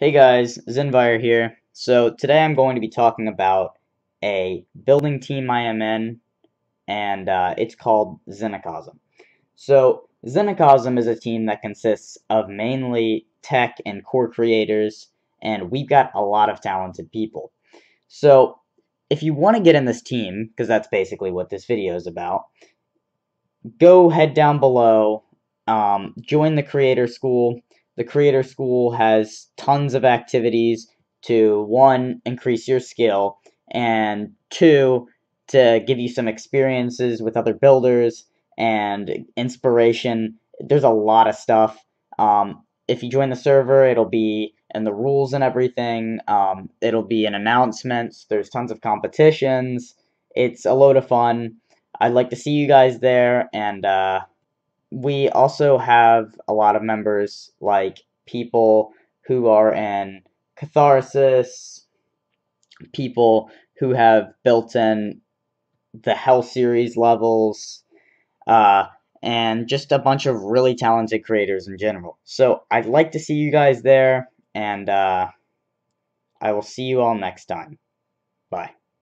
Hey guys, Zynvire here. So today I'm going to be talking about a building team I am in, and it's called Xenocosm. So Xenocosm is a team that consists of mainly tech and core creators, and we've got a lot of talented people. So if you want to get in this team, because that's basically what this video is about, go head down below, join the Creator School. The Creator School has tons of activities to, one, increase your skill, and two, to give you some experiences with other builders and inspiration. There's a lot of stuff. If you join the server, it'll be in the rules and everything. It'll be in announcements. There's tons of competitions. It's a load of fun. I'd like to see you guys there, and we also have a lot of members, like people who are in Catharsis, people who have built in the Hell series levels, and just a bunch of really talented creators in general. So I'd like to see you guys there, and I will see you all next time. Bye.